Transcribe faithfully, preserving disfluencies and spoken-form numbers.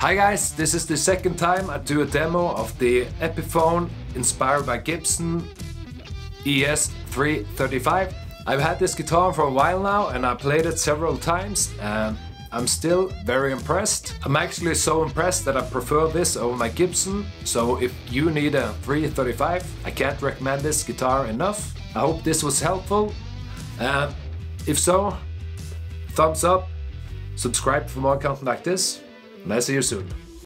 Hi guys, this is the second time I do a demo of the Epiphone inspired by Gibson E S three thirty-five. I've had this guitar for a while now and I played it several times and I'm still very impressed. I'm actually so impressed that I prefer this over my Gibson, so if you need a three thirty-five, I can't recommend this guitar enough. I hope this was helpful, and if so, thumbs up, subscribe for more content like this. And I'll see you soon.